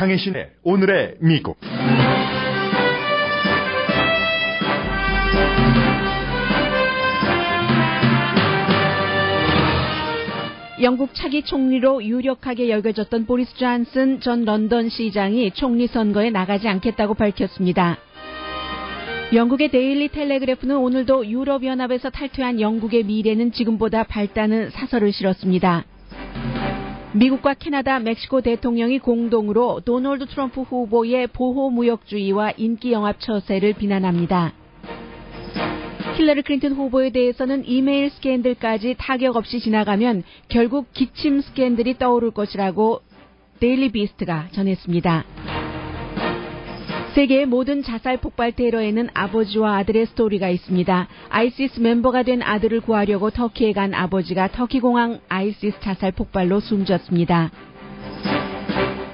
강혜신의 오늘의 미국. 영국 차기 총리로 유력하게 여겨졌던 보리스 존슨 전 런던 시장이 총리 선거에 나가지 않겠다고 밝혔습니다. 영국의 데일리 텔레그래프는 오늘도 유럽연합에서 탈퇴한 영국의 미래는 지금보다 밝다는 사설을 실었습니다. 미국과 캐나다, 멕시코 대통령이 공동으로 도널드 트럼프 후보의 보호무역주의와 인기영합 처세를 비난합니다. 힐러리 클린턴 후보에 대해서는 이메일 스캔들까지 타격 없이 지나가면 결국 기침 스캔들이 떠오를 것이라고 데일리 비스트가 전했습니다. 세계의 모든 자살 폭발 테러에는 아버지와 아들의 스토리가 있습니다. 아이시스 멤버가 된 아들을 구하려고 터키에 간 아버지가 터키 공항 아이시스 자살 폭발로 숨졌습니다.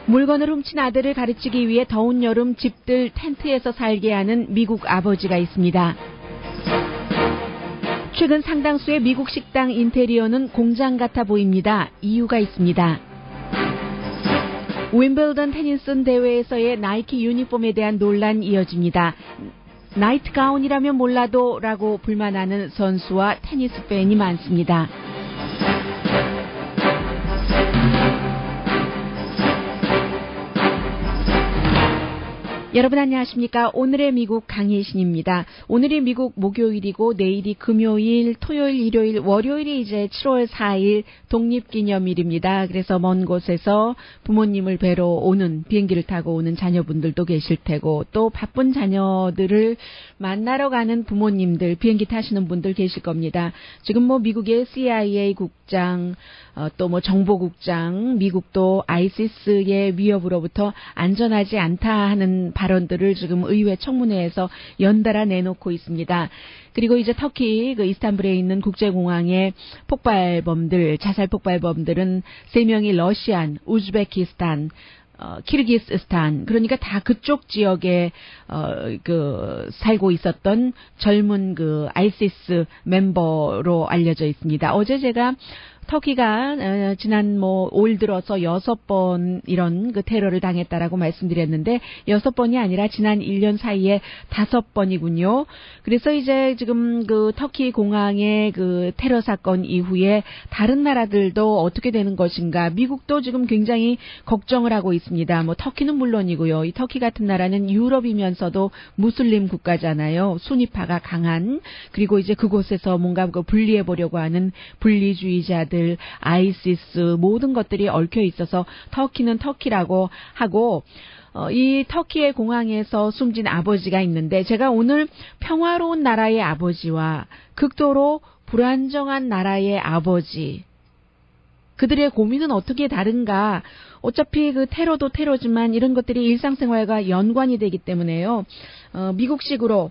물건을 훔친 아들을 가르치기 위해 더운 여름 집들 텐트에서 살게 하는 미국 아버지가 있습니다. 최근 상당수의 미국 식당 인테리어는 공장 같아 보입니다. 이유가 있습니다. 윈블던 테니슨 대회에서의 나이키 유니폼에 대한 논란이 이어집니다. 나이트 가운이라면 몰라도 라고 불만하는 선수와 테니스 팬이 많습니다. 여러분 안녕하십니까? 오늘의 미국 강혜신입니다. 오늘이 미국 목요일이고 내일이 금요일, 토요일, 일요일, 월요일이 이제 7월 4일 독립기념일입니다. 그래서 먼 곳에서 부모님을 뵈러 오는 비행기를 타고 오는 자녀분들도 계실 테고 또 바쁜 자녀들을 만나러 가는 부모님들, 비행기 타시는 분들 계실 겁니다. 지금 뭐 미국의 CIA 국장, 또 뭐 정보국장, 미국도 아이시스의 위협으로부터 안전하지 않다 하는 발언들을 지금 의회 청문회에서 연달아 내놓고 있습니다. 그리고 이제 터키 그 이스탄불에 있는 국제공항의 폭발범들, 자살 폭발범들은 3명이 러시안, 우즈베키스탄, 키르기스스탄 그러니까 다 그쪽 지역에 살고 있었던 젊은 그 아이시스 멤버로 알려져 있습니다. 어제 제가 터키가 지난 올 들어서 6번 이런 그 테러를 당했다라고 말씀드렸는데 6번이 아니라 지난 1년 사이에 5번이군요. 그래서 이제 지금 그 터키 공항의 그 테러 사건 이후에 다른 나라들도 어떻게 되는 것인가? 미국도 지금 굉장히 걱정을 하고 있습니다. 터키는 물론이고요. 이 터키 같은 나라는 유럽이면서도 무슬림 국가잖아요. 순위파가 강한 그리고 이제 그곳에서 뭔가 그 분리해 보려고 하는 분리주의자들 아이시스 모든 것들이 얽혀 있어서 터키는 터키라고 하고 이 터키의 공항에서 숨진 아버지가 있는데 제가 오늘 평화로운 나라의 아버지와 극도로 불안정한 나라의 아버지 그들의 고민은 어떻게 다른가 어차피 그 테러도 테러지만 이런 것들이 일상생활과 연관이 되기 때문에요. 미국식으로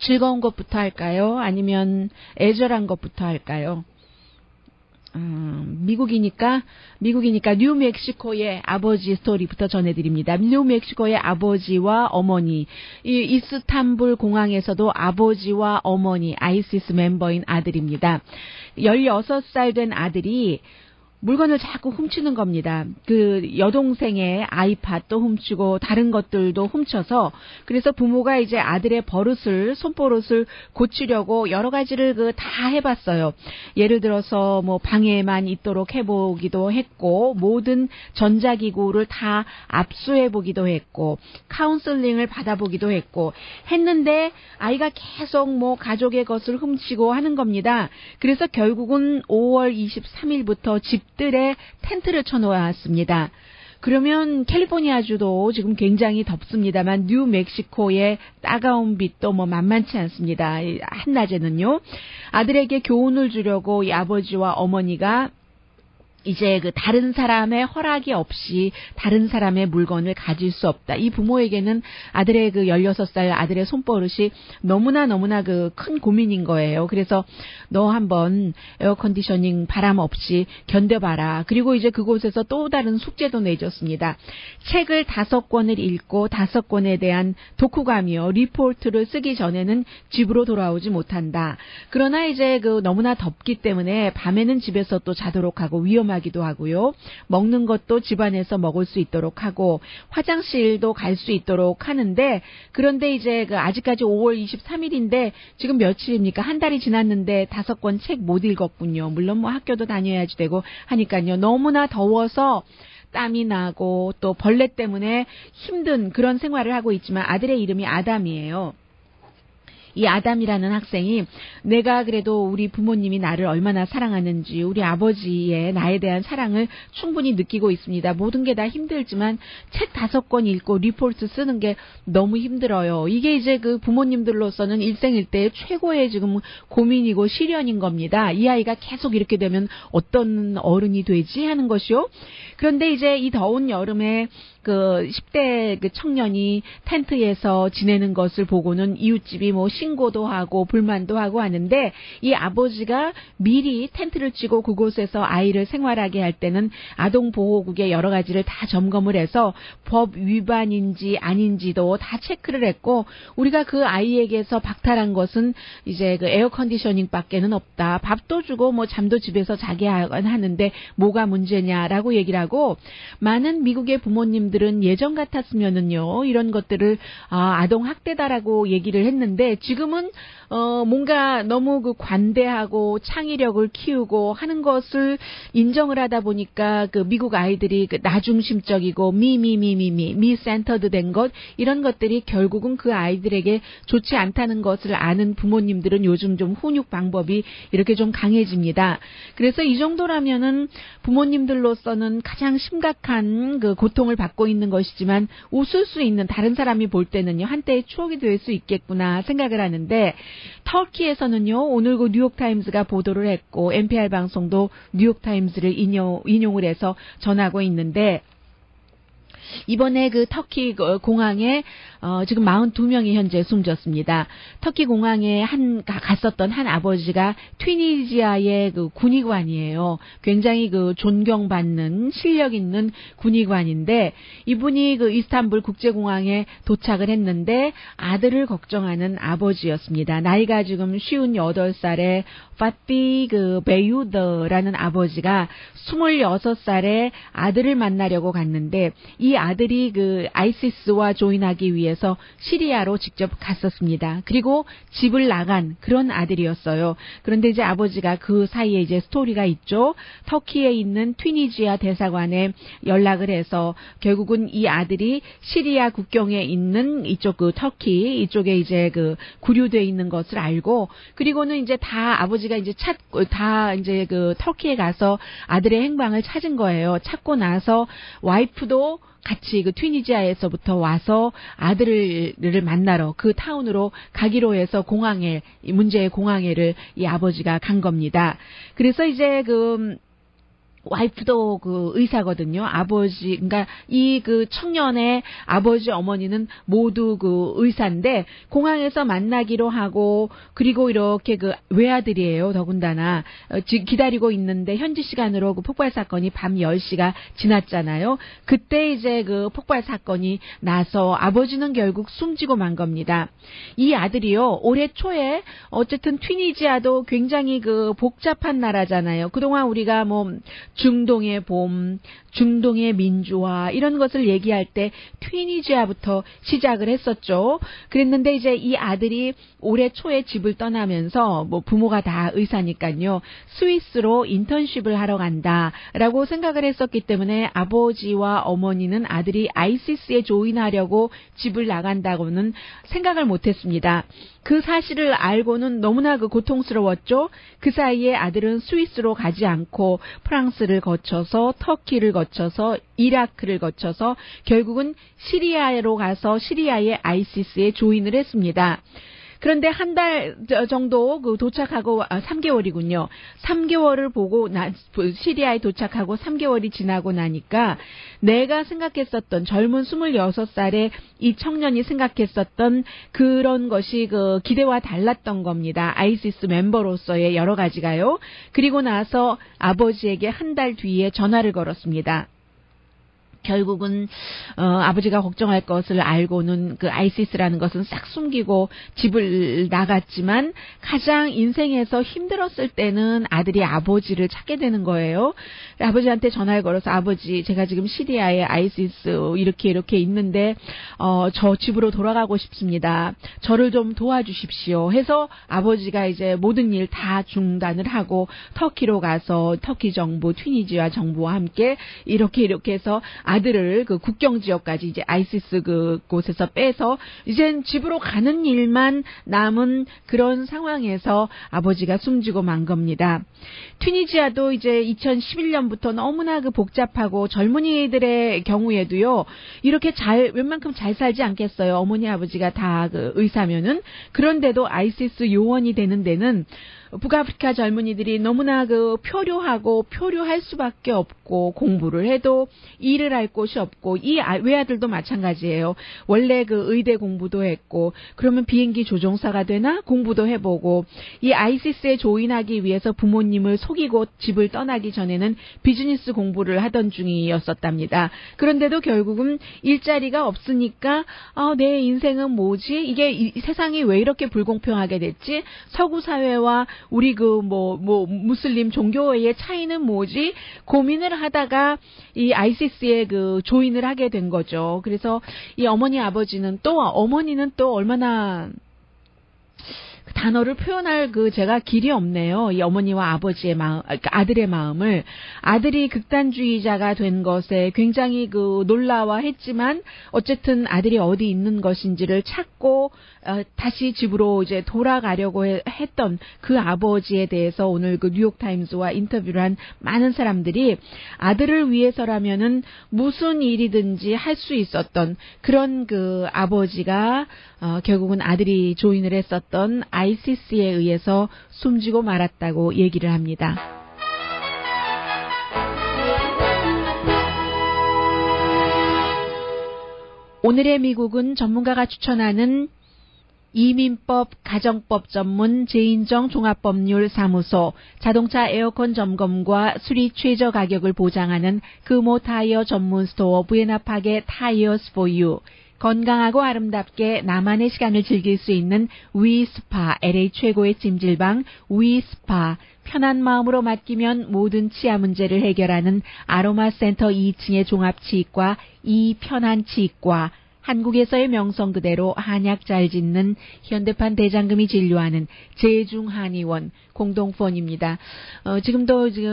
즐거운 것부터 할까요? 아니면 애절한 것부터 할까요? 미국이니까 뉴멕시코의 아버지 스토리부터 전해드립니다. 뉴멕시코의 아버지와 어머니, 이 이스탄불 공항에서도 아버지와 어머니, 아이시스 멤버인 아들입니다. 16살 된 아들이 물건을 자꾸 훔치는 겁니다. 그 여동생의 아이팟도 훔치고 다른 것들도 훔쳐서 그래서 부모가 이제 아들의 버릇을 손버릇을 고치려고 여러 가지를 다 해봤어요. 예를 들어서 방에만 있도록 해보기도 했고 모든 전자기구를 다 압수해보기도 했고 카운슬링을 받아보기도 했는데 아이가 계속 가족의 것을 훔치고 하는 겁니다. 그래서 결국은 5월 23일부터 집들에 텐트를 쳐놓았습니다. 그러면 캘리포니아주도 지금 굉장히 덥습니다만 뉴멕시코의 따가운 빛도 만만치 않습니다. 한낮에는요. 아들에게 교훈을 주려고 이 아버지와 어머니가 이제 다른 사람의 허락이 없이 다른 사람의 물건을 가질 수 없다. 이 부모에게는 아들의 16살 아들의 손버릇이 너무나 큰 고민인 거예요. 그래서 너 한번 에어컨디셔닝 바람 없이 견뎌봐라. 그리고 이제 그곳에서 또 다른 숙제도 내줬습니다. 책을 5권을 읽고 5권에 대한 독후감이요. 리포트를 쓰기 전에는 집으로 돌아오지 못한다. 그러나 이제 너무나 덥기 때문에 밤에는 집에서 또 자도록 하고 위험한 포함하기도 하고요. 먹는 것도 집안에서 먹을 수 있도록 하고 화장실도 갈 수 있도록 하는데, 그런데 이제 아직까지 5월 23일인데 지금 며칠입니까? 한 달이 지났는데 5권 책 못 읽었군요. 물론 뭐 학교도 다녀야지 되고 하니까요. 너무나 더워서 땀이 나고 또 벌레 때문에 힘든 그런 생활을 하고 있지만, 아들의 이름이 아담이에요. 이 아담이라는 학생이 내가 그래도 우리 부모님이 나를 얼마나 사랑하는지, 우리 아버지의 나에 대한 사랑을 충분히 느끼고 있습니다. 모든 게 다 힘들지만 책 5권 읽고 리포트 쓰는 게 너무 힘들어요. 이게 이제 그 부모님들로서는 일생일대의 최고의 지금 고민이고 시련인 겁니다. 이 아이가 계속 이렇게 되면 어떤 어른이 되지 하는 것이요. 그런데 이제 이 더운 여름에 그 10대 그 청년이 텐트에서 지내는 것을 보고는 이웃집이 뭐 신고도 하고 불만도 하고 하는데, 이 아버지가 미리 텐트를 치고 그곳에서 아이를 생활하게 할 때는 아동보호국의 여러 가지를 다 점검을 해서 법 위반인지 아닌지도 다 체크를 했고, 우리가 그 아이에게서 박탈한 것은 이제 그 에어컨디셔닝 밖에는 없다. 밥도 주고 뭐 잠도 집에서 자게 하는데 뭐가 문제냐라고 얘기를 하고, 많은 미국의 부모님들 들은 예전 같았으면은요 이런 것들을 아동 학대다라고 얘기를 했는데, 지금은 뭔가 너무 그 관대하고 창의력을 키우고 하는 것을 인정을 하다 보니까 그 미국 아이들이 그 나중심적이고 미센터드 된 것, 이런 것들이 결국은 그 아이들에게 좋지 않다는 것을 아는 부모님들은 요즘 좀 훈육 방법이 이렇게 좀 강해집니다. 그래서 이 정도라면은 부모님들로서는 가장 심각한 그 고통을 받고 있는 것이지만, 웃을 수 있는 다른 사람이 볼 때는요 한때의 추억이 될 수 있겠구나 생각을 하는데, 터키에서는요 오늘 그 뉴욕타임스가 보도를 했고 NPR 방송도 뉴욕타임스를 인용을 해서 전하고 있는데, 이번에 그 터키 공항에 지금 42명이 현재 숨졌습니다. 터키 공항에 갔었던 한 아버지가 튀니지아의 그 군의관이에요. 굉장히 그 존경받는 실력 있는 군의관인데, 이분이 그 이스탄불 국제공항에 도착을 했는데 아들을 걱정하는 아버지였습니다. 나이가 지금 58살에 파티 그 베유더라는 아버지가 26살에 아들을 만나려고 갔는데, 이 아들이 그 아이시스와 조인하기 위해서 시리아로 직접 갔었습니다. 그리고 집을 나간 그런 아들이었어요. 그런데 이제 아버지가 그 사이에 이제 스토리가 있죠. 터키에 있는 튀니지아 대사관에 연락을 해서 결국은 이 아들이 시리아 국경에 있는 이쪽 그 터키 이쪽에 이제 그 구류되어 있는 것을 알고, 그리고는 이제 다 아버지가 이제 찾고 다 이제 그 터키에 가서 아들의 행방을 찾은 거예요. 찾고 나서 와이프도 같이 그 튀니지아에서부터 와서 아들을 만나러 그 타운으로 가기로 해서 공항에, 문제의 공항에를 이 아버지가 간 겁니다. 그래서 이제 그 와이프도 그 의사거든요. 아버지, 그러니까 이 그 청년의 아버지 어머니는 모두 그 의사인데, 공항에서 만나기로 하고, 그리고 이렇게 그 외아들이에요. 더군다나 기다리고 있는데 현지 시간으로 그 폭발 사건이 밤 10시가 지났잖아요. 그때 이제 그 폭발 사건이 나서 아버지는 결국 숨지고 만 겁니다. 이 아들이요 올해 초에 어쨌든 튀니지아도 굉장히 그 복잡한 나라잖아요. 그동안 우리가 뭐 중동의 봄, 중동의 민주화 이런 것을 얘기할 때 튀니지아부터 시작을 했었죠. 그랬는데 이제 이 아들이 올해 초에 집을 떠나면서 뭐 부모가 다 의사니까요. 스위스로 인턴십을 하러 간다라고 생각을 했었기 때문에 아버지와 어머니는 아들이 아이시스에 조인하려고 집을 나간다고는 생각을 못했습니다. 그 사실을 알고는 너무나 그 고통스러웠죠. 그 사이에 아들은 스위스로 가지 않고 프랑스를 거쳐서 터키를 거쳐서 이라크를 거쳐서 결국은 시리아로 가서 시리아의 아이시스에 조인을 했습니다. 그런데 한 달 정도 도착하고 3개월이군요. 3개월을 보고 시리아에 도착하고 3개월이 지나고 나니까 내가 생각했었던 젊은 26살의 이 청년이 생각했었던 그런 것이 그 기대와 달랐던 겁니다. 아이시스 멤버로서의 여러 가지가요. 그리고 나서 아버지에게 한 달 뒤에 전화를 걸었습니다. 결국은 아버지가 걱정할 것을 알고는 그 아이시스라는 것은 싹 숨기고 집을 나갔지만 가장 인생에서 힘들었을 때는 아들이 아버지를 찾게 되는 거예요. 아버지한테 전화를 걸어서 아버지 제가 지금 시리아에 아이시스 이렇게 있는데 저 집으로 돌아가고 싶습니다. 저를 좀 도와주십시오. 해서 아버지가 이제 모든 일 다 중단을 하고 터키로 가서 터키 정부, 튀니지아 정부와 함께 이렇게 해서 아들을 그 국경 지역까지 이제 아이시스 그 곳에서 빼서 이젠 집으로 가는 일만 남은 그런 상황에서 아버지가 숨지고 만 겁니다. 튀니지아도 이제 2011년부터 너무나 그 복잡하고 젊은이들의 경우에도요. 이렇게 웬만큼 잘 살지 않겠어요. 어머니 아버지가 다 그 의사면은. 그런데도 아이시스 요원이 되는 데는 북아프리카 젊은이들이 너무나 그 표류하고 표류할 수밖에 없고 공부를 해도 일을 할 곳이 없고 이 외아들도 마찬가지예요. 원래 그 의대 공부도 했고 그러면 비행기 조종사가 되나 공부도 해보고 이 아이시스에 조인하기 위해서 부모님을 속이고 집을 떠나기 전에는 비즈니스 공부를 하던 중이었었답니다. 그런데도 결국은 일자리가 없으니까 내 인생은 뭐지? 이게 이 세상이 왜 이렇게 불공평하게 됐지? 서구 사회와 우리 그 무슬림 종교의 차이는 뭐지? 고민을 하다가 이 아이시스에 그 조인을 하게 된 거죠. 그래서 이 어머니 아버지는 또 어머니는 또 얼마나 단어를 표현할 그 제가 길이 없네요. 이 어머니와 아버지의 마음, 아들의 마음을 아들이 극단주의자가 된 것에 굉장히 그 놀라워했지만 어쨌든 아들이 어디 있는 것인지를 찾고 다시 집으로 이제 돌아가려고 했던 그 아버지에 대해서 오늘 그 뉴욕 타임스와 인터뷰를 한 많은 사람들이 아들을 위해서라면은 무슨 일이든지 할 수 있었던 그런 그 아버지가 결국은 아들이 조인을 했었던 ISIS에 의해서 숨지고 말았다고 얘기를 합니다. 오늘의 미국은 전문가가 추천하는 이민법, 가정법 전문 재인정 종합법률사무소, 자동차 에어컨 점검과 수리 최저 가격을 보장하는 금호 타이어 전문 스토어 부에나팍의 타이어스 포 유, 건강하고 아름답게 나만의 시간을 즐길 수 있는 위스파, LA 최고의 찜질방 위스파, 편한 마음으로 맡기면 모든 치아 문제를 해결하는 아로마 센터 2층의 종합치과 이편한치과, 한국에서의 명성 그대로 한약 잘 짓는 현대판 대장금이 진료하는 제중한의원 공동폰입니다. 지금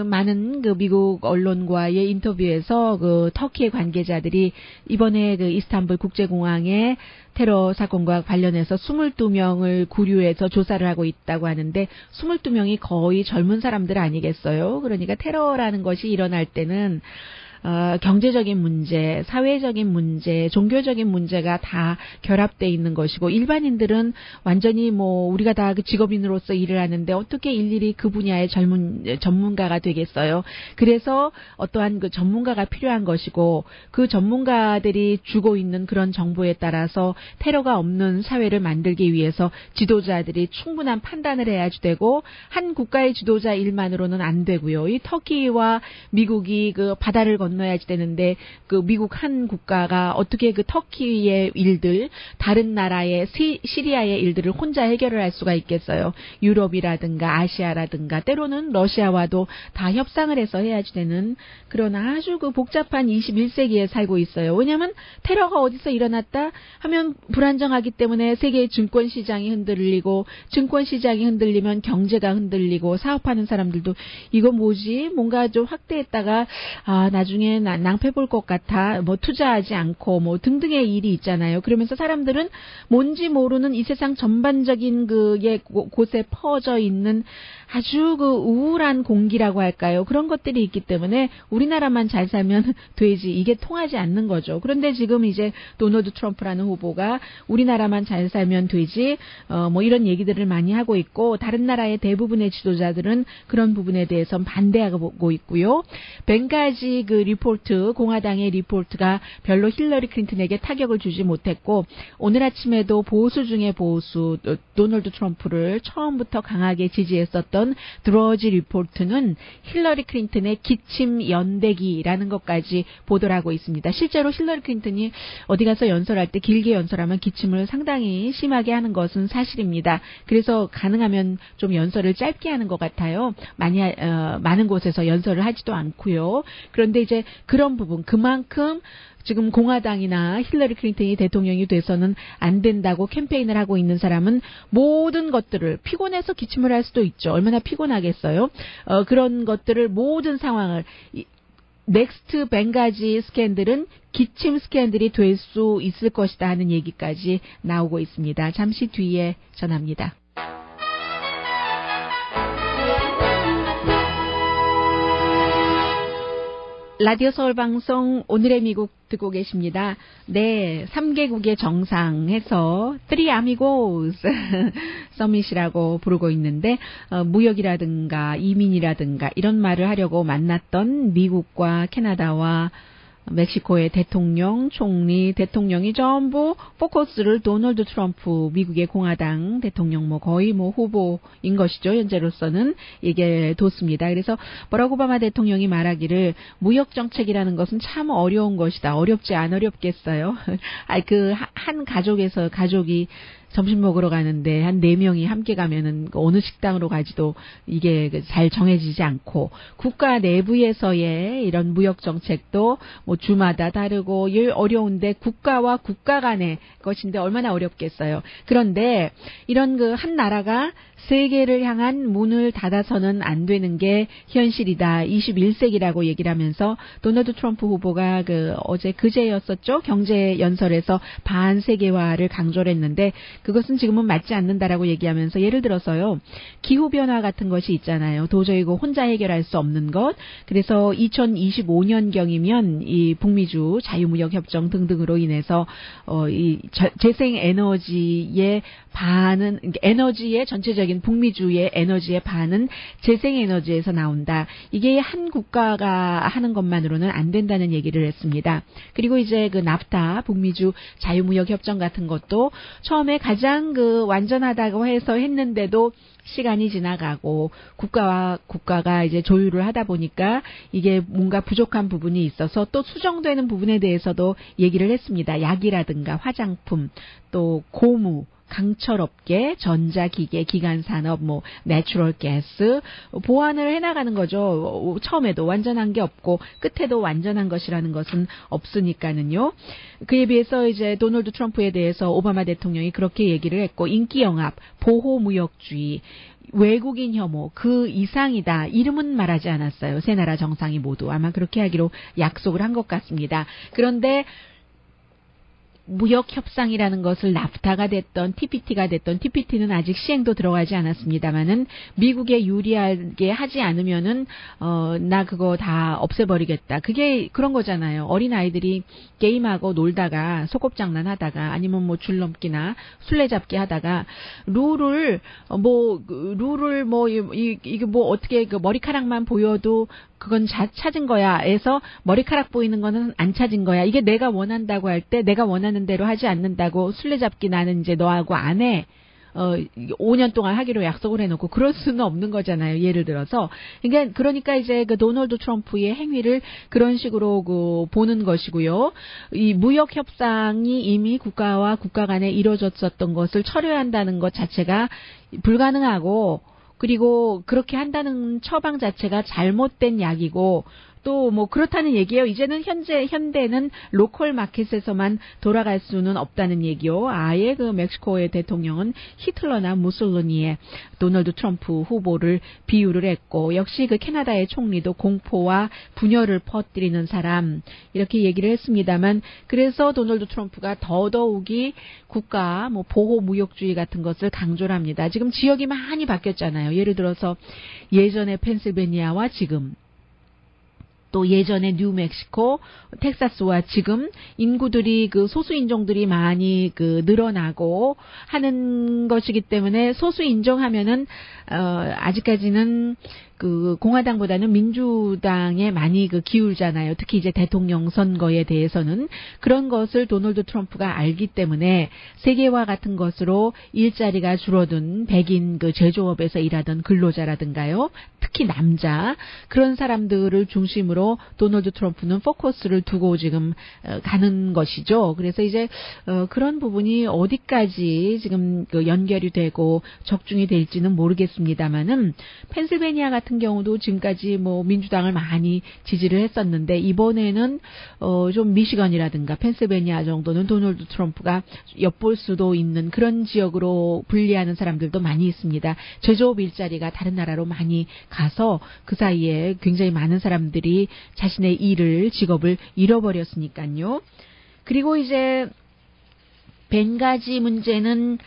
많은 그 미국 언론과의 인터뷰에서 그 터키의 관계자들이 이번에 그 이스탄불 국제공항에 테러 사건과 관련해서 22명을 구류해서 조사를 하고 있다고 하는데 22명이 거의 젊은 사람들 아니겠어요? 그러니까 테러라는 것이 일어날 때는 경제적인 문제, 사회적인 문제, 종교적인 문제가 다 결합돼 있는 것이고 일반인들은 완전히 우리가 다 그 직업인으로서 일을 하는데 어떻게 일일이 그 분야의 전문가가 되겠어요. 그래서 어떠한 그 전문가가 필요한 것이고 그 전문가들이 주고 있는 그런 정보에 따라서 테러가 없는 사회를 만들기 위해서 지도자들이 충분한 판단을 해야지 되고 한 국가의 지도자 일만으로는 안 되고요. 이 터키와 미국이 그 바다를 건너야지 되는데 그 미국 한 국가가 어떻게 그 터키의 일들, 다른 나라의 시리아의 일들을 혼자 해결을 할 수가 있겠어요. 유럽이라든가 아시아라든가 때로는 러시아와도 다 협상을 해서 해야지 되는 그런 아주 그 복잡한 21세기에 살고 있어요. 왜냐하면 테러가 어디서 일어났다 하면 불안정하기 때문에 세계의 증권시장이 흔들리고 증권시장이 흔들리면 경제가 흔들리고 사업하는 사람들도 이거 뭐지? 뭔가 좀 확대했다가 나중에 낭패볼 것 같아 투자하지 않고 등등의 일이 있잖아요. 그러면서 사람들은 뭔지 모르는 이 세상 전반적인 곳에 퍼져 있는 아주 그 우울한 공기라고 할까요? 그런 것들이 있기 때문에 우리나라만 잘 살면 되지 이게 통하지 않는 거죠. 그런데 지금 이제 도널드 트럼프라는 후보가 우리나라만 잘 살면 되지 이런 얘기들을 많이 하고 있고 다른 나라의 대부분의 지도자들은 그런 부분에 대해서 반대하고 있고요. 벵가지 그 리포트, 공화당의 리포트가 별로 힐러리 클린턴에게 타격을 주지 못했고, 오늘 아침에도 보수 중에 보수 도널드 트럼프를 처음부터 강하게 지지했었던 드러지 리포트는 힐러리 클린턴의 기침 연대기라는 것까지 보도를 하고 있습니다. 실제로 힐러리 클린턴이 어디 가서 연설할 때 길게 연설하면 기침을 상당히 심하게 하는 것은 사실입니다. 그래서 가능하면 좀 연설을 짧게 하는 것 같아요. 많은 곳에서 연설을 하지도 않고요. 그런데 이제 그런 부분, 그만큼 지금 공화당이나 힐러리 클린턴이 대통령이 돼서는 안 된다고 캠페인을 하고 있는 사람은 모든 것들을 피곤해서 기침을 할 수도 있죠. 얼마나 피곤하겠어요. 그런 것들을 모든 상황을 넥스트 벵가지 스캔들은 기침 스캔들이 될 수 있을 것이다 하는 얘기까지 나오고 있습니다. 잠시 뒤에 전합니다. 라디오 서울 방송 오늘의 미국 듣고 계십니다. 네, 3개국의 정상에서 Three Amigos 서밋이라고 부르고 있는데 무역이라든가 이민이라든가 이런 말을 하려고 만났던 미국과 캐나다와 멕시코의 대통령, 총리, 대통령이 전부 포커스를 도널드 트럼프, 미국의 공화당 대통령 거의 후보인 것이죠. 현재로서는 이게 뒀습니다. 그래서 버락 오바마 대통령이 말하기를 무역 정책이라는 것은 참 어려운 것이다. 어렵지 안 어렵겠어요. 한 가족에서 가족이 점심 먹으러 가는데 한 4명이 함께 가면은 어느 식당으로 가지도 이게 잘 정해지지 않고, 국가 내부에서의 이런 무역 정책도 뭐 주마다 다르고 어려운데 국가와 국가 간의 것인데 얼마나 어렵겠어요. 그런데 이런 한 나라가 세계를 향한 문을 닫아서는 안 되는 게 현실이다. 21세기라고 얘기를 하면서 도널드 트럼프 후보가 그제였었죠. 경제 연설에서 반세계화를 강조를 했는데 그것은 지금은 맞지 않는다라고 얘기하면서 예를 들어서요. 기후변화 같은 것이 있잖아요. 도저히 혼자 해결할 수 없는 것. 그래서 2025년경이면 이 북미주 자유무역협정 등등으로 인해서 이 재생에너지의 반은 에너지의 전체적인 북미주의 에너지의 반은 재생에너지에서 나온다. 이게 한 국가가 하는 것만으로는 안 된다는 얘기를 했습니다. 그리고 이제 NAFTA 북미주 자유무역협정 같은 것도 처음에 가장 완전하다고 해서 했는데도 시간이 지나가고 국가와 국가가 이제 조율을 하다 보니까 이게 뭔가 부족한 부분이 있어서 또 수정되는 부분에 대해서도 얘기를 했습니다. 약이라든가 화장품, 또 고무, 강철업계, 전자기계, 기간산업, 내추럴 가스, 보완을 해나가는 거죠. 처음에도 완전한 게 없고 끝에도 완전한 것이라는 것은 없으니까는요. 그에 비해서 이제 도널드 트럼프에 대해서 오바마 대통령이 그렇게 얘기를 했고, 인기영합, 보호무역주의, 외국인 혐오 그 이상이다. 이름은 말하지 않았어요. 세 나라 정상이 모두 아마 그렇게 하기로 약속을 한 것 같습니다. 그런데 무역 협상이라는 것을 나프타가 됐던 TPT가 됐던 TPT는 아직 시행도 들어가지 않았습니다만은 미국에 유리하게 하지 않으면은 나 그거 다 없애버리겠다. 그게 그런 거잖아요. 어린 아이들이 게임하고 놀다가 소꿉장난 하다가 아니면 줄넘기나 술래잡기 하다가 룰을 어떻게 머리카락만 보여도 그건 찾은 거야에서 머리카락 보이는 거는 안 찾은 거야. 이게 내가 원한다고 할 때 내가 원하는 대로 하지 않는다고 술래잡기 나는 이제 너하고 안 해. 5년 동안 하기로 약속을 해놓고 그럴 수는 없는 거잖아요. 예를 들어서. 그러니까 이제 도널드 트럼프의 행위를 그런 식으로 보는 것이고요. 이 무역 협상이 이미 국가와 국가 간에 이루어졌었던 것을 철회한다는 것 자체가 불가능하고, 그리고 그렇게 한다는 처방 자체가 잘못된 약이고, 또 그렇다는 얘기예요. 이제는 현대는 로컬 마켓에서만 돌아갈 수는 없다는 얘기요. 아예 멕시코의 대통령은 히틀러나 무솔리니의 도널드 트럼프 후보를 비유를 했고, 역시 캐나다의 총리도 공포와 분열을 퍼뜨리는 사람 이렇게 얘기를 했습니다만, 그래서 도널드 트럼프가 더더욱이 국가 보호 무역주의 같은 것을 강조를 합니다. 지금 지역이 많이 바뀌었잖아요. 예를 들어서 예전에 펜실베니아와 지금, 또 예전에 뉴멕시코, 텍사스와 지금 인구들이 소수인종들이 많이 늘어나고 하는 것이기 때문에 소수인종 하면은 아직까지는 그 공화당보다는 민주당에 많이 그 기울잖아요. 특히 이제 대통령 선거에 대해서는 그런 것을 도널드 트럼프가 알기 때문에 세계화 같은 것으로 일자리가 줄어든 백인 그 제조업에서 일하던 근로자라든가요. 특히 남자 그런 사람들을 중심으로 도널드 트럼프는 포커스를 두고 지금 가는 것이죠. 그래서 이제 그런 부분이 어디까지 지금 그 연결이 되고 적중이 될지는 모르겠습니다만은 펜실베니아 같은 경우도 지금까지 뭐 민주당을 많이 지지를 했었는데 이번에는 좀 미시건이라든가 펜실베니아 정도는 도널드 트럼프가 엿볼 수도 있는 그런 지역으로 분리하는 사람들도 많이 있습니다. 제조업 일자리가 다른 나라로 많이 가서 그 사이에 굉장히 많은 사람들이 자신의 일을 직업을 잃어버렸으니까요. 그리고 이제 벵가지 문제는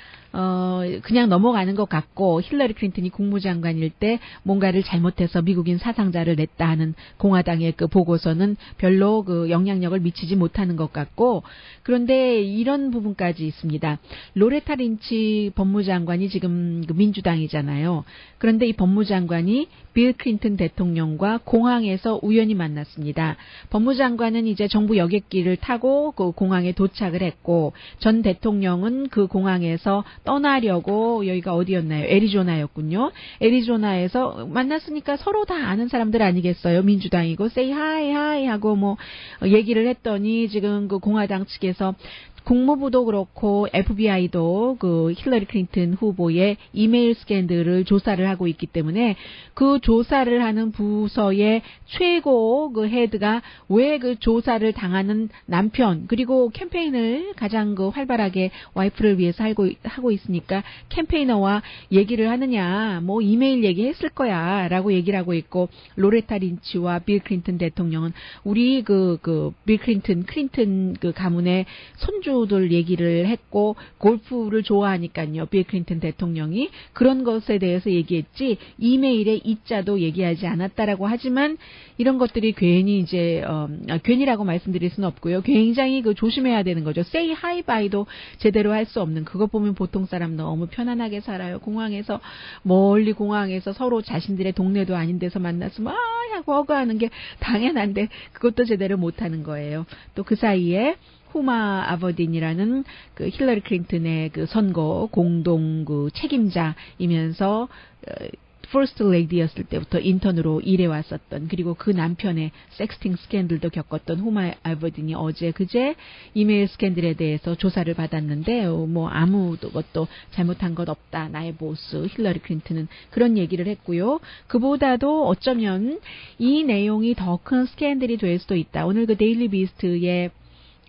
그냥 넘어가는 것 같고 힐러리 클린턴이 국무장관일 때 뭔가를 잘못해서 미국인 사상자를 냈다 하는 공화당의 그 보고서는 별로 그 영향력을 미치지 못하는 것 같고 그런데 이런 부분까지 있습니다. 로레타 린치 법무장관이 지금 그 민주당이잖아요. 그런데 이 법무장관이 빌 클린턴 대통령과 공항에서 우연히 만났습니다. 법무장관은 이제 정부 여객기를 타고 그 공항에 도착을 했고 전 대통령은 그 공항에서 떠나려고 여기가 어디였나요? 애리조나였군요. 애리조나에서 만났으니까 서로 다 아는 사람들 아니겠어요? 민주당이고 say hi hi 하고 뭐 얘기를 했더니 지금 그 공화당 측에서 국무부도 그렇고 FBI도 그 힐러리 클린턴 후보의 이메일 스캔들을 조사를 하고 있기 때문에 그 조사를 하는 부서의 최고 그 헤드가 왜 그 조사를 당하는 남편 그리고 캠페인을 가장 그 활발하게 와이프를 위해서 하고 있으니까 캠페이너와 얘기를 하느냐 뭐 이메일 얘기했을 거야 라고 얘기를 하고 있고 로레타 린치와 빌 클린턴 대통령은 우리 빌 클린턴 그 가문의 손주 들 얘기를 했고 골프를 좋아하니까요. 빌 클린턴 대통령이 그런 것에 대해서 얘기했지 이메일에 이자도 얘기하지 않았다라고 하지만 이런 것들이 괜히 이제 괜히라고 말씀드릴 수는 없고요. 굉장히 그 조심해야 되는 거죠. Say hi by도 제대로 할 수 없는 그것 보면 보통 사람 너무 편안하게 살아요. 공항에서 멀리 공항에서 서로 자신들의 동네도 아닌 데서 만나서 막 하고 허가하는 게 당연한데 그것도 제대로 못하는 거예요. 또 그 사이에 후마 아버딘이라는 그 힐러리 클린턴의 그 선거 공동 그 책임자이면서 퍼스트 레이디였을 때부터 인턴으로 일해왔었던 그리고 그 남편의 섹스팅 스캔들도 겪었던 후마 아버딘이 어제 그제 이메일 스캔들에 대해서 조사를 받았는데 뭐 아무것도 잘못한 것 없다. 나의 보스 힐러리 클린턴은 그런 얘기를 했고요. 그보다도 어쩌면 이 내용이 더 큰 스캔들이 될 수도 있다. 오늘 그 데일리 비스트의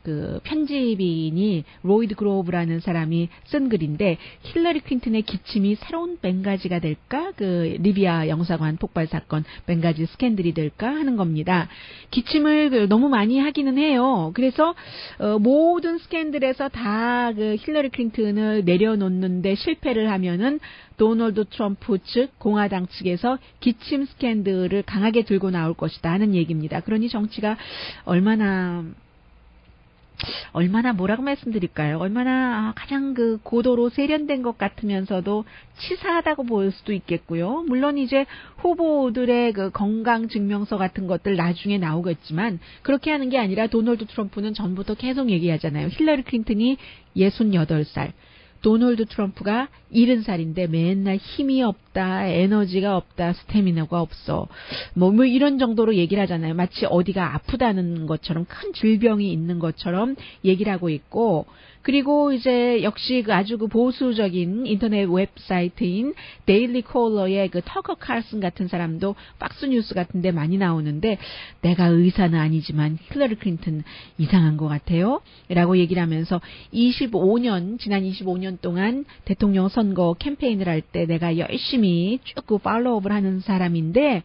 그 편집인이 로이드 그로브라는 사람이 쓴 글인데 힐러리 클린턴의 기침이 새로운 벵가지가 될까? 그 리비아 영사관 폭발 사건 벵가지 스캔들이 될까? 하는 겁니다. 기침을 너무 많이 하기는 해요. 그래서 모든 스캔들에서 다 그 힐러리 클린턴을 내려놓는데 실패를 하면은 도널드 트럼프 측 공화당 측에서 기침 스캔들을 강하게 들고 나올 것이다 하는 얘기입니다. 그러니 정치가 얼마나 뭐라고 말씀드릴까요? 얼마나 가장 그 고도로 세련된 것 같으면서도 치사하다고 볼 수도 있겠고요. 물론 이제 후보들의 그 건강 증명서 같은 것들 나중에 나오겠지만 그렇게 하는 게 아니라 도널드 트럼프는 전부터 계속 얘기하잖아요. 힐러리 클린턴이 68살. 도널드 트럼프가 70살인데 맨날 힘이 없다, 에너지가 없다, 스태미너가 없어. 뭐 이런 정도로 얘기를 하잖아요. 마치 어디가 아프다는 것처럼 큰 질병이 있는 것처럼 얘기를 하고 있고 그리고 이제 역시 아주 그 보수적인 인터넷 웹사이트인 데일리 콜러의 그 터커 칼슨 같은 사람도 박스 뉴스 같은 데 많이 나오는데 내가 의사는 아니지만 힐러리 클린턴 이상한 것 같아요. 라고 얘기를 하면서 지난 25년 동안 대통령 선거 캠페인을 할 때 내가 열심히 쭉 그 팔로우업을 하는 사람인데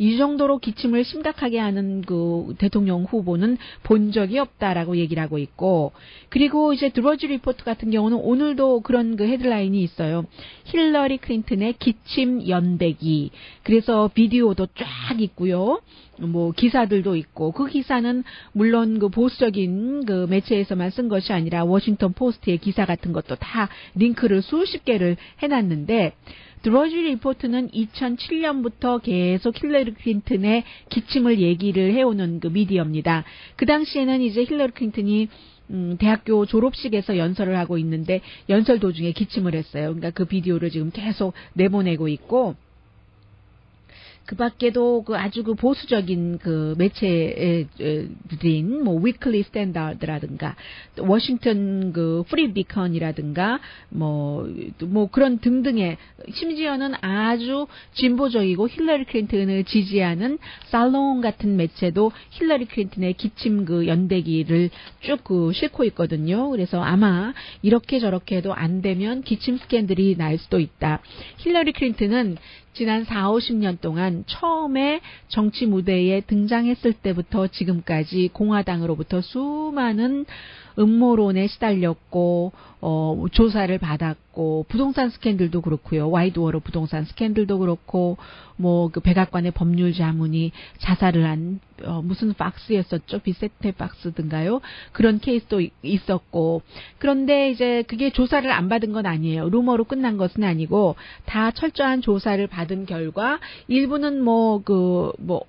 이 정도로 기침을 심각하게 하는 그 대통령 후보는 본 적이 없다라고 얘기를 하고 있고 그리고 이제 드러지 리포트 같은 경우는 오늘도 그런 그 헤드라인이 있어요. 힐러리 클린턴의 기침 연대기. 그래서 비디오도 쫙 있고요. 뭐 기사들도 있고 그 기사는 물론 그 보수적인 그 매체에서만 쓴 것이 아니라 워싱턴 포스트의 기사 같은 것도 다 링크를 수십 개를 해놨는데 드러지 리포트는 2007년부터 계속 힐러리 클린턴의 기침을 얘기를 해오는 그 미디어입니다. 그 당시에는 이제 힐러리 클린턴이 대학교 졸업식에서 연설을 하고 있는데 연설 도중에 기침을 했어요. 그러니까 그 비디오를 지금 계속 내보내고 있고, 그 밖에도 그 아주 그 보수적인 그 매체들인 뭐 위클리 스탠다드라든가 또 워싱턴 그 프리 비컨이라든가 뭐 그런 등등의, 심지어는 아주 진보적이고 힐러리 클린턴을 지지하는 살롱 같은 매체도 힐러리 클린턴의 기침 그 연대기를 쭉 그 싣고 있거든요. 그래서 아마 이렇게 저렇게 해도 안 되면 기침 스캔들이 날 수도 있다. 힐러리 클린턴은 지난 40-50년 동안 처음에 정치 무대에 등장했을 때부터 지금까지 공화당으로부터 수많은 음모론에 시달렸고, 조사를 받았고, 부동산 스캔들도 그렇고요. 와이드워터 부동산 스캔들도 그렇고, 뭐 그 백악관의 법률 자문이 자살을 한 무슨 박스였었죠? 비세테 박스든가요? 그런 케이스도 있었고. 그런데 이제 그게 조사를 안 받은 건 아니에요. 루머로 끝난 것은 아니고 다 철저한 조사를 받은 결과 일부는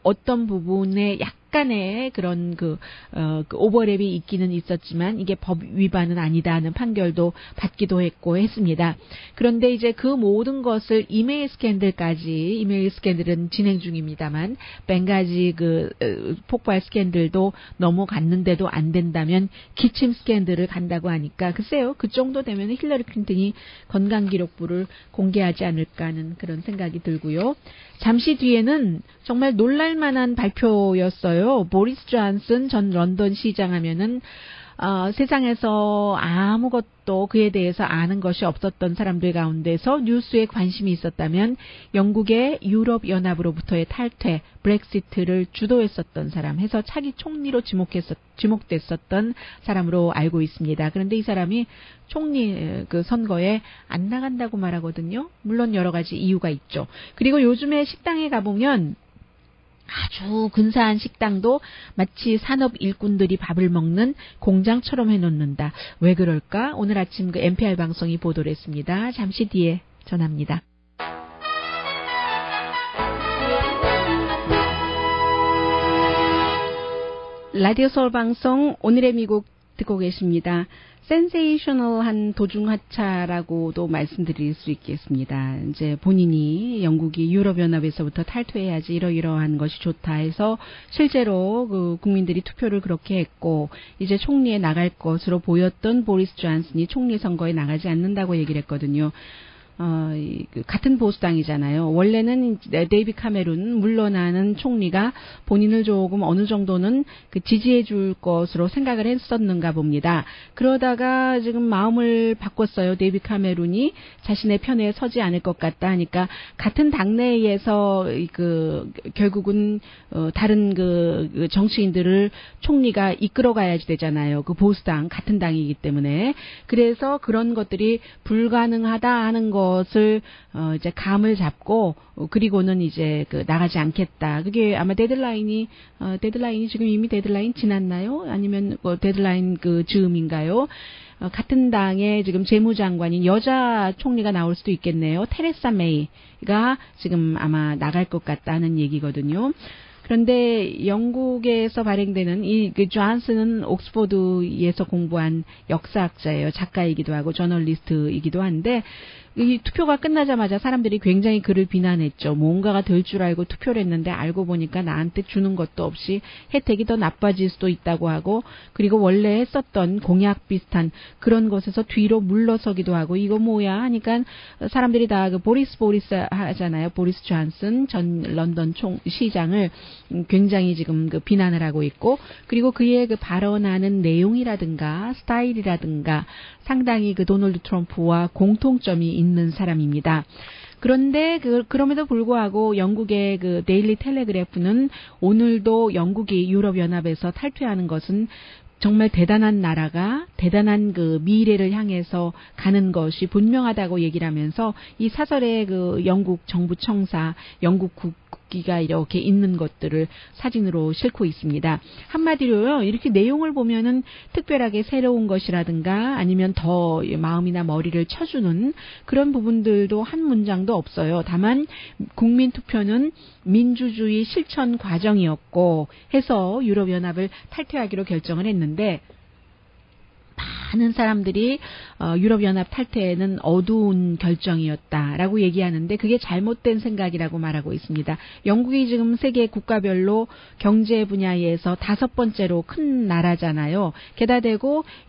어떤 부분에 약간의 그런 그 오버랩이 있기는 있었지만 이게 법 위반은 아니다 하는 판결도 받기도 했고 했습니다. 그런데 이제 그 모든 것을 이메일 스캔들은 진행 중입니다만 벵가지 그 폭발 스캔들도 넘어갔는데도 안 된다면 기침 스캔들을 간다고 하니까 글쎄요. 그 정도 되면 힐러리 클린턴이 건강기록부를 공개하지 않을까 하는 그런 생각이 들고요. 잠시 뒤에는 정말 놀랄만한 발표였어요. 보리스 존슨 전 런던 시장 하면은 세상에서 아무것도 그에 대해서 아는 것이 없었던 사람들 가운데서 뉴스에 관심이 있었다면 영국의 유럽연합으로부터의 탈퇴, 브렉시트를 주도했었던 사람, 해서 차기 총리로 지목됐었던 사람으로 알고 있습니다. 그런데 이 사람이 총리 그 선거에 안 나간다고 말하거든요. 물론 여러 가지 이유가 있죠. 그리고 요즘에 식당에 가보면 아주 근사한 식당도 마치 산업 일꾼들이 밥을 먹는 공장처럼 해놓는다. 왜 그럴까? 오늘 아침 그 NPR 방송이 보도를 했습니다. 잠시 뒤에 전합니다. 라디오 서울 방송 오늘의 미국 듣고 계십니다. 센세이셔널한 도중하차라고도 말씀드릴 수 있겠습니다. 이제 본인이 영국이 유럽연합에서부터 탈퇴해야지 이러이러한 것이 좋다 해서 실제로 그 국민들이 투표를 그렇게 했고, 이제 총리에 나갈 것으로 보였던 보리스 존슨이 총리 선거에 나가지 않는다고 얘기를 했거든요. 같은 보수당이잖아요. 원래는 데이비드 카메룬 물러나는 총리가 본인을 조금 어느 정도는 그 지지해 줄 것으로 생각을 했었는가 봅니다. 그러다가 지금 마음을 바꿨어요. 데이비드 카메룬이 자신의 편에 서지 않을 것 같다 하니까 같은 당내에서 그 결국은 다른 그 정치인들을 총리가 이끌어가야지 되잖아요. 그 보수당 같은 당이기 때문에. 그래서 그런 것들이 불가능하다 하는 거 것을 이제 감을 잡고, 그리고는 이제 그 나가지 않겠다. 그게 아마 데드라인이 지금 이미 데드라인 지났나요? 아니면 데드라인 그 즈음인가요? 같은 당의 지금 재무장관인 여자 총리가 나올 수도 있겠네요. 테레사 메이가 지금 아마 나갈 것 같다는 얘기거든요. 그런데 영국에서 발행되는 이 존슨은 옥스퍼드에서 공부한 역사학자예요. 작가이기도 하고 저널리스트이기도 한데, 이 투표가 끝나자마자 사람들이 굉장히 그를 비난했죠. 뭔가가 될 줄 알고 투표를 했는데 알고 보니까 나한테 주는 것도 없이 혜택이 더 나빠질 수도 있다고 하고, 그리고 원래 했었던 공약 비슷한 그런 것에서 뒤로 물러서기도 하고, 이거 뭐야 하니까 사람들이 다 그 보리스 하잖아요. 보리스 존슨 전 런던 시장을 굉장히 지금 그 비난을 하고 있고, 그리고 그의 그 발언하는 내용이라든가 스타일이라든가 상당히 그 도널드 트럼프와 공통점이 있는 사람입니다. 그런데 그럼에도 불구하고 영국의 그 데일리 텔레그래프는 오늘도 영국이 유럽연합에서 탈퇴하는 것은 정말 대단한 나라가 대단한 그 미래를 향해서 가는 것이 분명하다고 얘기를 하면서, 이 사설의 그 영국 정부 청사, 영국 조끼가 이렇게 있는 것들을 사진으로 싣고 있습니다. 한마디로요, 이렇게 내용을 보면은 특별하게 새로운 것이라든가 아니면 더 마음이나 머리를 쳐주는 그런 부분들도 한 문장도 없어요. 다만 국민투표는 민주주의 실천 과정이었고 해서 유럽연합을 탈퇴하기로 결정을 했는데, 많은 사람들이 유럽연합 탈퇴는 어두운 결정이었다라고 얘기하는데 그게 잘못된 생각이라고 말하고 있습니다. 영국이 지금 세계 국가별로 경제 분야에서 5번째로 큰 나라잖아요. 게다가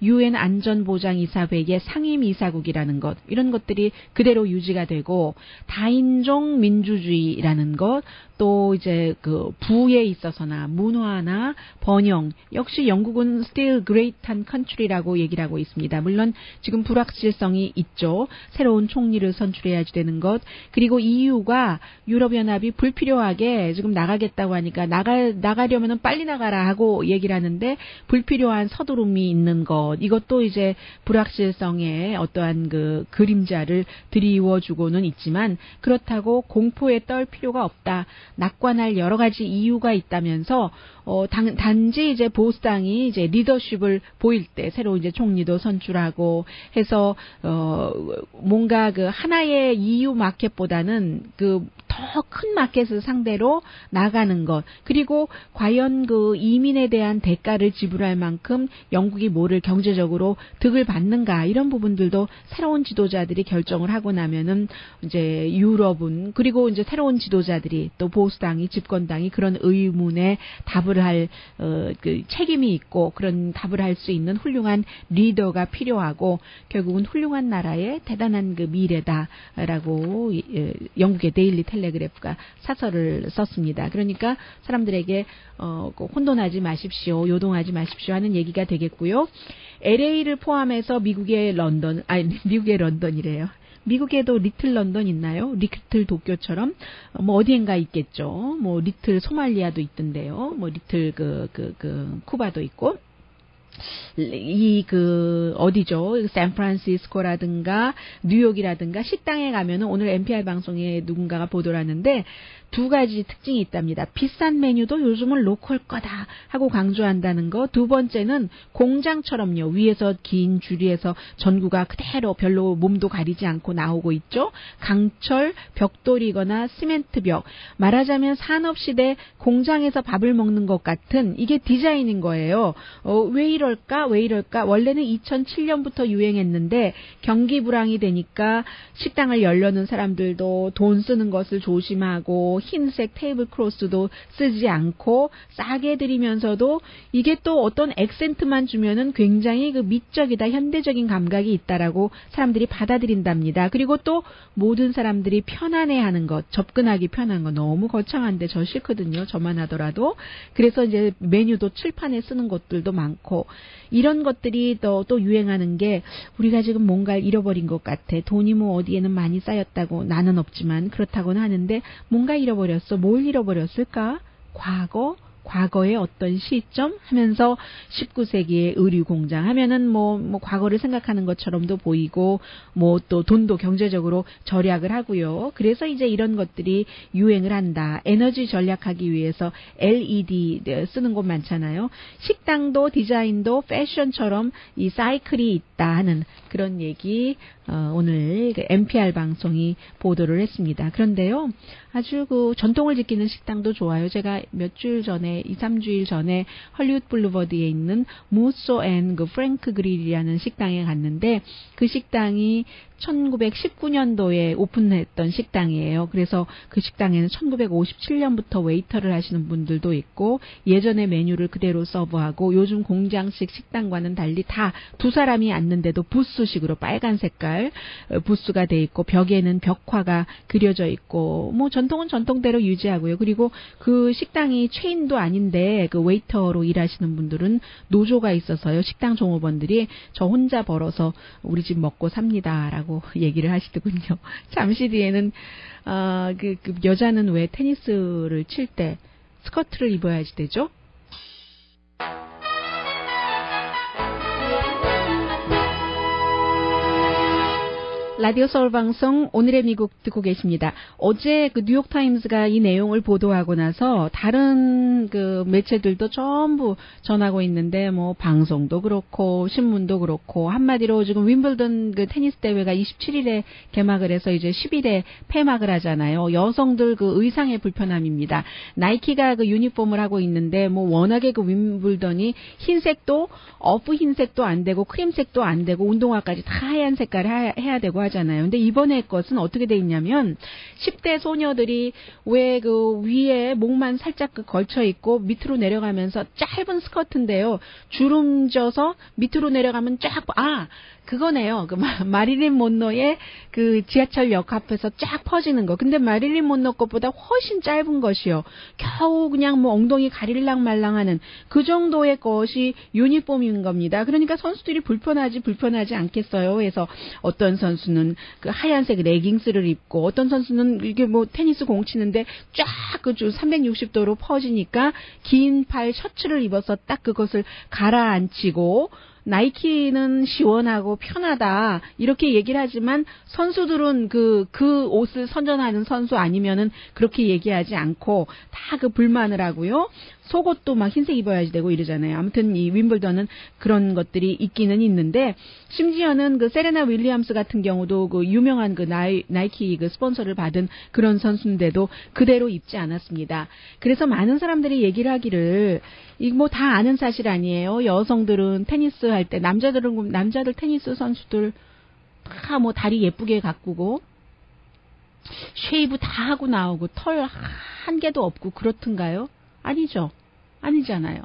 유엔 안전보장이사회의 상임이사국이라는 것, 이런 것들이 그대로 유지가 되고, 다인종 민주주의라는 것, 또 이제 그 부에 있어서나 문화나 번영 역시 영국은 still great한 country라고 얘기를 하고 있습니다. 물론 지금 불확실성이 있죠. 새로운 총리를 선출해야지 되는 것. 그리고 EU가 유럽연합이 불필요하게 지금 나가겠다고 하니까 나가려면은 빨리 나가라 하고 얘기를 하는데 불필요한 서두름이 있는 것. 이것도 이제 불확실성의 어떠한 그 그림자를 드리워주고는 있지만 그렇다고 공포에 떨 필요가 없다. 낙관할 여러 가지 이유가 있다면서 단지 이제 보수당이 이제 리더십을 보일 때 새로 이제 총리도 선출하고 해서 뭔가 그 하나의 EU 마켓보다는 그 더 큰 마켓을 상대로 나가는 것, 그리고 과연 그 이민에 대한 대가를 지불할 만큼 영국이 뭐를 경제적으로 득을 받는가, 이런 부분들도 새로운 지도자들이 결정을 하고 나면은 이제 유럽은, 그리고 이제 새로운 지도자들이 또 보수당이 집권당이 그런 의문에 답을 할 그 책임이 있고 그런 답을 할 수 있는 훌륭한 리더가 필요하고 결국은 훌륭한 나라의 대단한 그 미래다라고 영국의 데일리 텔레그래프가 사설을 썼습니다. 그러니까 사람들에게 혼돈하지 마십시오, 요동하지 마십시오 하는 얘기가 되겠고요. LA를 포함해서 미국의 런던이래요. 미국에도 리틀 런던 있나요? 리틀 도쿄처럼 뭐 어디엔가 있겠죠. 뭐 리틀 소말리아도 있던데요. 뭐 리틀 쿠바도 있고. 어디죠? 샌프란시스코라든가 뉴욕이라든가 식당에 가면은 오늘 NPR 방송에 누군가가 보도를 하는데 두 가지 특징이 있답니다. 비싼 메뉴도 요즘은 로컬 거다 하고 강조한다는 거. 두 번째는 공장처럼요. 위에서 긴 줄이에서 전구가 그대로 별로 몸도 가리지 않고 나오고 있죠. 강철, 벽돌이거나 시멘트 벽. 말하자면 산업시대 공장에서 밥을 먹는 것 같은 이게 디자인인 거예요. 왜 이럴까? 원래는 2007년부터 유행했는데 경기 불황이 되니까 식당을 열려는 사람들도 돈 쓰는 것을 조심하고 흰색 테이블 크로스도 쓰지 않고 싸게 드리면서도 이게 또 어떤 액센트만 주면은 굉장히 그 미적이다, 현대적인 감각이 있다라고 사람들이 받아들인답니다. 그리고 또 모든 사람들이 편안해하는 것, 접근하기 편한 거 너무 거창한데 저 싫거든요. 저만 하더라도. 그래서 이제 메뉴도 칠판에 쓰는 것들도 많고 이런 것들이 또 유행하는 게 우리가 지금 뭔가를 잃어버린 것 같아. 돈이 뭐 어디에는 많이 쌓였다고 나는 없지만 그렇다고는 하는데 뭔가 잃어버렸어. 뭘 잃어버렸을까? 과거의 어떤 시점 하면서 19세기의 의류 공장 하면은 뭐 과거를 생각하는 것처럼도 보이고 뭐 또 돈도 경제적으로 절약을 하고요. 그래서 이제 이런 것들이 유행을 한다. 에너지 절약하기 위해서 LED 쓰는 곳 많잖아요. 식당도 디자인도 패션처럼 이 사이클이 있다 하는 그런 얘기 오늘 그 NPR 방송이 보도를 했습니다. 그런데요, 아주 그 전통을 지키는 식당도 좋아요. 제가 몇 주일 전에 2-3주일 전에 헐리우드 블루버드에 있는 모소 앤 그 프랭크 그릴이라는 식당에 갔는데 그 식당이 1919년도에 오픈했던 식당이에요. 그래서 그 식당에는 1957년부터 웨이터를 하시는 분들도 있고 예전의 메뉴를 그대로 서브하고 요즘 공장식 식당과는 달리 다 두 사람이 앉는데도 부스식으로 빨간 색깔 부스가 돼 있고 벽에는 벽화가 그려져 있고 뭐 전통은 전통대로 유지하고요. 그리고 그 식당이 체인도 아닌데 그 웨이터로 일하시는 분들은 노조가 있어서요. 식당 종업원들이 저 혼자 벌어서 우리 집 먹고 삽니다라고 얘기를 하시더군요. 잠시 뒤에는 여자는 왜 테니스를 칠 때 스커트를 입어야지 되죠? 라디오 서울 방송 오늘의 미국 듣고 계십니다. 어제 그 뉴욕타임스가 이 내용을 보도하고 나서 다른 그 매체들도 전부 전하고 있는데 뭐 방송도 그렇고 신문도 그렇고 한마디로 지금 윈블던 그 테니스 대회가 27일에 개막을 해서 이제 10일에 폐막을 하잖아요. 여성들 그 의상의 불편함입니다. 나이키가 그 유니폼을 하고 있는데 뭐 워낙에 그 윈블던이 흰색도 어프 흰색도 안 되고 크림색도 안 되고 운동화까지 다 하얀 색깔을 해야 되고 하잖아요. 근데 이번에 것은 어떻게 돼 있냐면 10대 소녀들이 왜 그 위에 목만 살짝 그 걸쳐 있고 밑으로 내려가면서 짧은 스커트인데요. 주름져서 밑으로 내려가면 쫙 그거네요. 그 마릴린 몬로의 그 지하철역 앞에서 쫙 퍼지는 거. 근데 마릴린 몬로 것보다 훨씬 짧은 것이요. 겨우 그냥 뭐 엉덩이 가릴랑 말랑하는 그 정도의 것이 유니폼인 겁니다. 그러니까 선수들이 불편하지 않겠어요. 그래서 어떤 선수는 그 하얀색 레깅스를 입고 어떤 선수는 이게 뭐 테니스 공 치는데 쫙 그 360도로 퍼지니까 긴 팔 셔츠를 입어서 딱 그것을 가라앉히고 나이키는 시원하고 편하다 이렇게 얘기를 하지만 선수들은 그 옷을 선전하는 선수 아니면은 그렇게 얘기하지 않고 다 그 불만을 하고요. 속옷도 막 흰색 입어야지 되고 이러잖아요. 아무튼 이 윈블던은 그런 것들이 있기는 있는데 심지어는 그 세레나 윌리엄스 같은 경우도 그 유명한 그 나이키 그 스폰서를 받은 그런 선수인데도 그대로 입지 않았습니다. 그래서 많은 사람들이 얘기를 하기를 이 뭐 다 아는 사실 아니에요. 여성들은 테니스 할 때 남자들 테니스 선수들 다 뭐 다리 예쁘게 가꾸고 쉐이브 다 하고 나오고 털 한 개도 없고 그렇던가요? 아니죠. 아니잖아요.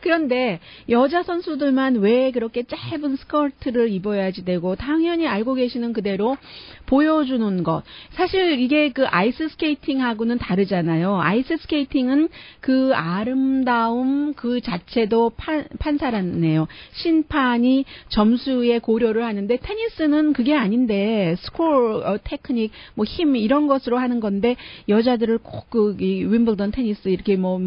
그런데 여자 선수들만 왜 그렇게 짧은 스커트를 입어야지 되고 당연히 알고 계시는 그대로 보여주는 것. 사실 이게 그 아이스 스케이팅하고는 다르잖아요. 아이스 스케이팅은 그 아름다움 그 자체도 판사라네요. 심판이 점수에 고려를 하는데 테니스는 그게 아닌데 스코어, 테크닉, 뭐 힘 이런 것으로 하는 건데 여자들을 꼭 그 윈블던 테니스 이렇게 뭐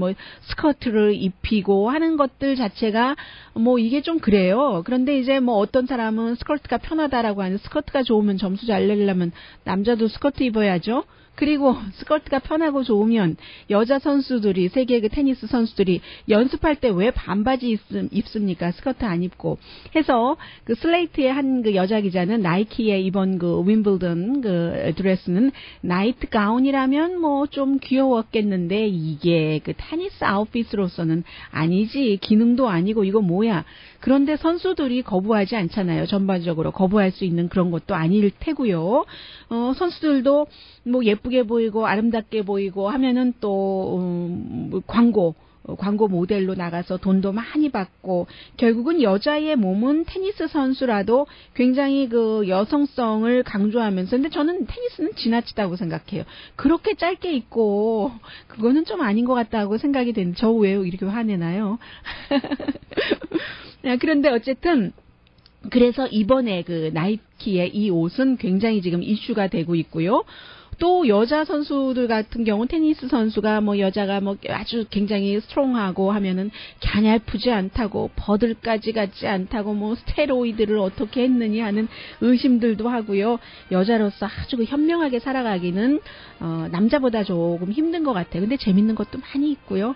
스커트를 입 비고 하는 것들 자체가 뭐 이게 좀 그래요. 그런데 이제 뭐 어떤 사람은 스커트가 편하다라고 하는 스커트가 좋으면 점수 잘 내려면 남자도 스커트 입어야죠. 그리고 스커트가 편하고 좋으면 여자 선수들이 세계 그 테니스 선수들이 연습할 때 왜 반바지 입습니까? 스커트 안 입고 해서 그 슬레이트의 한 그 여자 기자는 나이키의 이번 그 윈블던 그 드레스는 나이트 가운이라면 뭐 좀 귀여웠겠는데 이게 그 테니스 아웃핏으로서는 아니지 기능도 아니고 이거 뭐야? 그런데 선수들이 거부하지 않잖아요. 전반적으로 거부할 수 있는 그런 것도 아닐 테고요. 선수들도 뭐 예쁘게 보이고 아름답게 보이고 하면은 또 광고 모델로 나가서 돈도 많이 받고 결국은 여자의 몸은 테니스 선수라도 굉장히 그 여성성을 강조하면서 근데 저는 테니스는 지나치다고 생각해요. 그렇게 짧게 입고 그거는 좀 아닌 것 같다고 생각이 되는데 저 왜 이렇게 화내나요? 그런데 어쨌든 그래서 이번에 그 나이키의 이 옷은 굉장히 지금 이슈가 되고 있고요. 또 여자 선수들 같은 경우 테니스 선수가 뭐 여자가 뭐 아주 굉장히 스트롱하고 하면은 갸냘프지 않다고 버들까지 같지 않다고 뭐 스테로이드를 어떻게 했느냐 하는 의심들도 하고요. 여자로서 아주 현명하게 살아가기는 남자보다 조금 힘든 것 같아요. 근데 재밌는 것도 많이 있고요.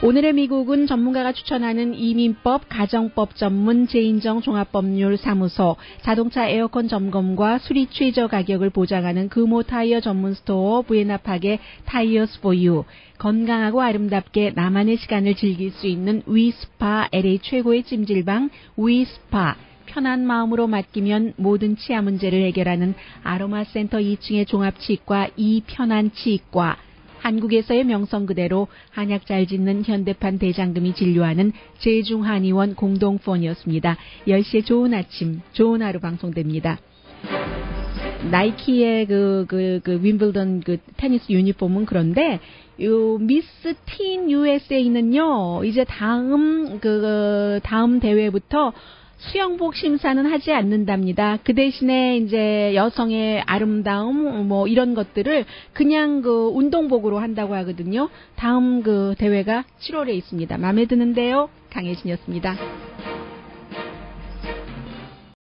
오늘의 미국은 전문가가 추천하는 이민법, 가정법 전문 재인정 종합법률사무소, 자동차 에어컨 점검과 수리 최저 가격을 보장하는 금호 타이어 전문 스토어 부에나팍의 타이어스 포 유, 건강하고 아름답게 나만의 시간을 즐길 수 있는 위스파 LA 최고의 찜질방 위스파, 편한 마음으로 맡기면 모든 치아 문제를 해결하는 아로마 센터 2층의 종합치과 이편한 치과, 한국에서의 명성 그대로 한약 잘 짓는 현대판 대장금이 진료하는 제중한의원 공동폰이었습니다. 10시에 좋은 아침, 좋은 하루 방송됩니다. 나이키의 그 윈블던 그 테니스 유니폼은 그런데 요 미스 틴 USA는요. 이제 다음 대회부터 수영복 심사는 하지 않는답니다. 그 대신에 이제 여성의 아름다움 뭐 이런 것들을 그냥 그 운동복으로 한다고 하거든요. 다음 그 대회가 7월에 있습니다. 마음에 드는데요. 강혜진이었습니다.